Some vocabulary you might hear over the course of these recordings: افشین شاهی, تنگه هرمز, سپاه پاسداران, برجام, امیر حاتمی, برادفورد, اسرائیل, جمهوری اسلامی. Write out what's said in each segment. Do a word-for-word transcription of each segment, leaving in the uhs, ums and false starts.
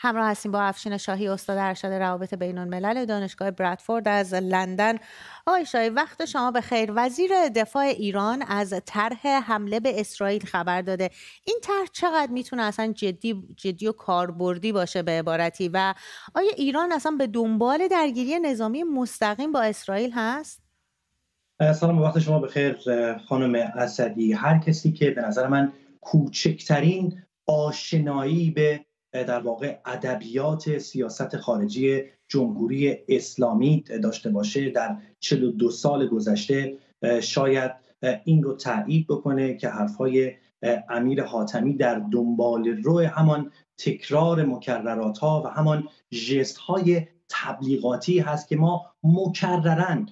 همراه هستیم با افشین شاهی، استاد ارشد روابط بین الملل دانشگاه برادفورد از لندن. آقای شاهی، وقت شما بخیر. وزیر دفاع ایران از طرح حمله به اسرائیل خبر داده. این طرح چقدر میتونه اصلا جدی جدی و کاربردی باشه به عبارتی، و آیا ایران اصلا به دنبال درگیری نظامی مستقیم با اسرائیل هست؟ سلام و وقت شما بخیر خانم اسدی. هر کسی که به نظر من کوچکترین آشنایی به در واقع ادبیات سیاست خارجی جمهوری اسلامی داشته باشه در چهل و دو سال گذشته شاید این رو تایید بکنه که حرفهای امیر حاتمی در دنبال روی همان تکرار مکررات ها و همان ژست های تبلیغاتی هست که ما مکرراً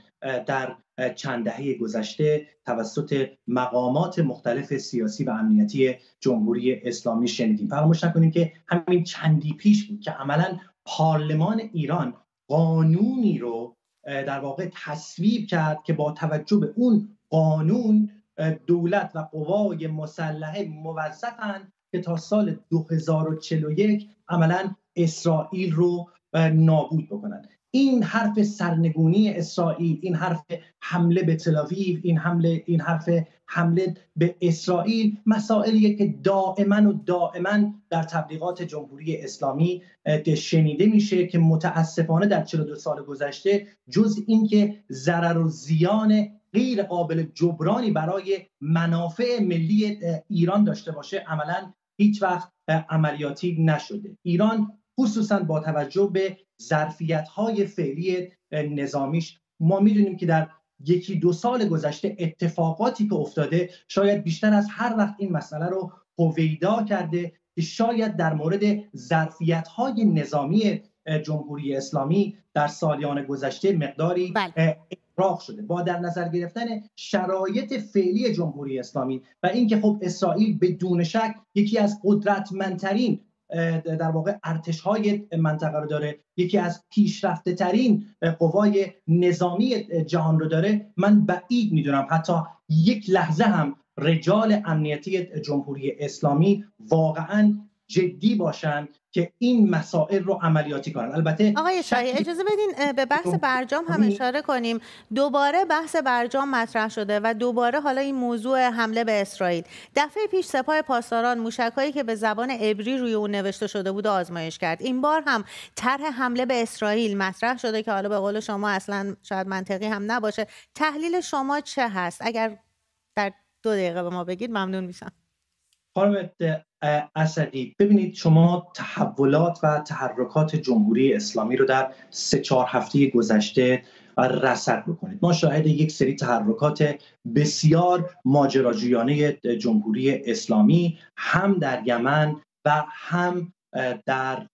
در چند دهه گذشته توسط مقامات مختلف سیاسی و امنیتی جمهوری اسلامی شنیدیم. فراموش نکنیم که همین چندی پیش بود که عملاً پارلمان ایران قانونی رو در واقع تصویب کرد که با توجه به اون قانون دولت و قوای مسلحه موظفند که تا سال دو هزار و چهل و یک عملاً اسرائیل رو نابود بکنند. این حرف سرنگونی اسرائیل، این حرف حمله به تل‌آویو، این حمله این حرف حمله به اسرائیل مسائلیه که دائما و دائما در تبلیغات جمهوری اسلامی شنیده میشه که متاسفانه در چهل و دو سال گذشته جز اینکه ضرر و زیان غیر قابل جبرانی برای منافع ملی ایران داشته باشه عملا هیچ وقت عملیاتی نشده. ایران خصوصا با توجه به ظرفیت‌های فعلی نظامیش، ما می‌دونیم که در یکی دو سال گذشته اتفاقاتی که افتاده شاید بیشتر از هر وقت این مسئله رو هویدا کرده که شاید در مورد ظرفیت‌های نظامی جمهوری اسلامی در سالیان گذشته مقداری اغراق شده. با در نظر گرفتن شرایط فعلی جمهوری اسلامی و اینکه خب اسرائیل بدون شک یکی از قدرتمندترین در واقع ارتش‌های منطقه رو داره، یکی از پیشرفته‌ترین قوای نظامی جهان رو داره، من بعید می‌دونم حتی یک لحظه هم رجال امنیتی جمهوری اسلامی واقعاً جدی باشن که این مسائل رو عملیاتی کنن. البته آقای شاهی اجازه بدین به بحث برجام هم اشاره کنیم. دوباره بحث برجام مطرح شده و دوباره حالا این موضوع حمله به اسرائیل. دفعه پیش سپاه پاسداران موشکایی که به زبان عبری روی اون نوشته شده بود آزمایش کرد. این بار هم طرح حمله به اسرائیل مطرح شده که حالا به قول شما اصلا شاید منطقی هم نباشه. تحلیل شما چه هست؟ اگر در دو دقیقه به ما بگید ممنون میشم. خانم اسدی، ببینید شما تحولات و تحرکات جمهوری اسلامی رو در سه چهار هفته گذشته رصد بکنید. ما شاهد یک سری تحرکات بسیار ماجراجویانه جمهوری اسلامی هم در یمن و هم در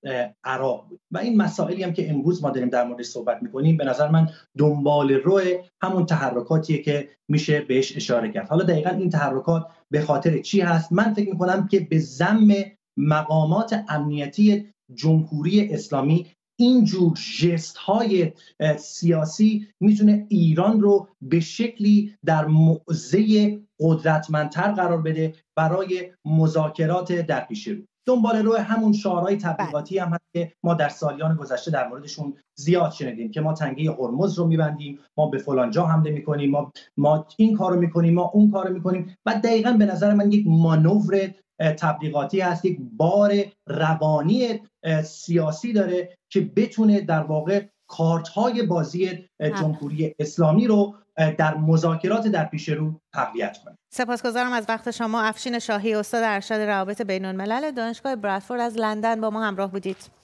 عراق بود و این مسائلی هم که امروز ما داریم در مورد صحبت میکنیم به نظر من دنبال روی همون تحرکاتیه که میشه بهش اشاره کرد. حالا دقیقا این تحرکات به خاطر چی هست؟ من فکر میکنم که به ذم مقامات امنیتی جمهوری اسلامی اینجور ژست های سیاسی میتونه ایران رو به شکلی در موضع قدرتمندتر قرار بده برای مذاکرات در پیش رو. دنبال روی همون شعارهای تبلیغاتی هم هست که ما در سالیان گذشته در موردشون زیاد شنیدیم که ما تنگه هرمز رو میبندیم، ما به فلان جا حمله میکنیم، ما ما این کارو میکنیم، ما اون کارو میکنیم و دقیقاً به نظر من یک مانور تبلیغاتی هست، یک بار روانی سیاسی داره که بتونه در واقع کارت‌های بازی جمهوری اسلامی رو در مذاکرات در پیش رو تقویت کنه. سپاسگزارم از وقت شما افشین شاهی، استاد ارشد روابط بین‌الملل دانشگاه برادفورد از لندن با ما همراه بودید.